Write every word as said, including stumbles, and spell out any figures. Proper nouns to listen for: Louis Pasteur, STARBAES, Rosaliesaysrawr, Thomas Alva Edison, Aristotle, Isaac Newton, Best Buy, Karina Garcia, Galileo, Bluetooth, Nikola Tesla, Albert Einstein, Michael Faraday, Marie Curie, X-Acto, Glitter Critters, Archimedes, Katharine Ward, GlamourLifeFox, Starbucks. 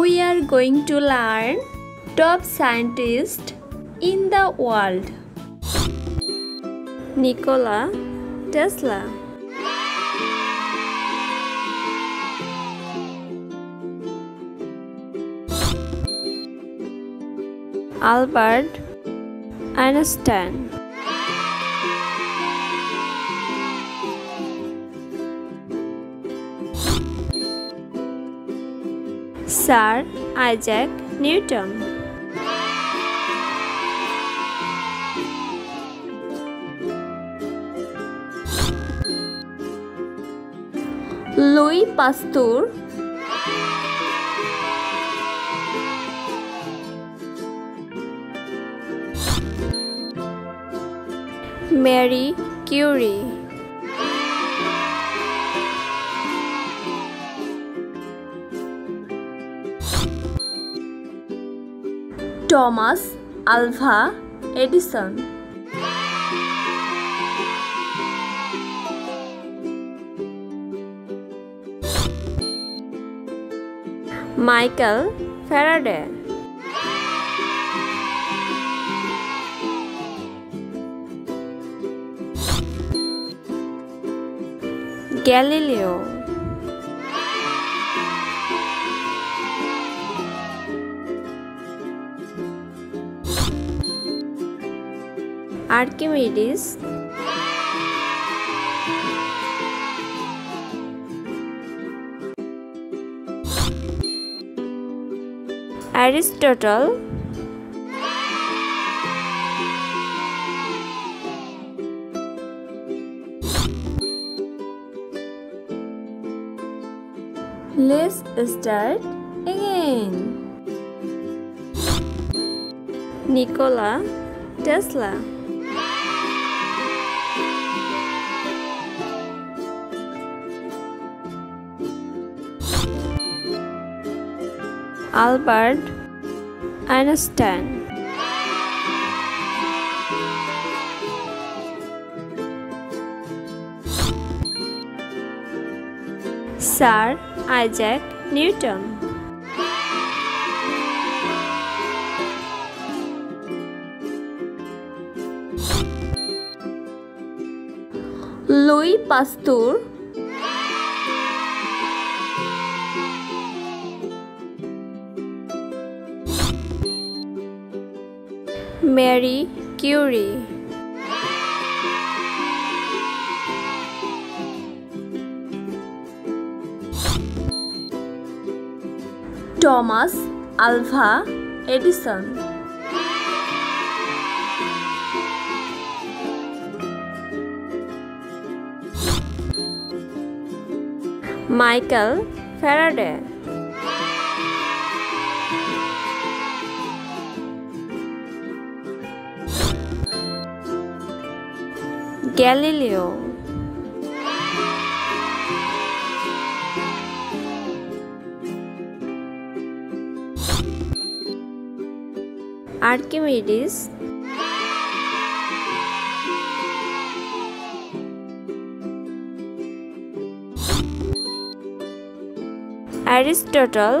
we are going to learn top scientists in the world. Nikola Tesla. Albert Einstein. Sir Isaac Newton. Louis Pasteur. Marie Curie. Thomas Alva Edison. Michael Faraday. Galileo. Archimedes. Aristotle. Let's start again. Nikola Tesla. Albert Einstein. Sir Isaac Newton. Louis Pasteur. Marie Curie. Thomas Alva Edison. Michael Faraday. Galileo. Archimedes. Aristotle.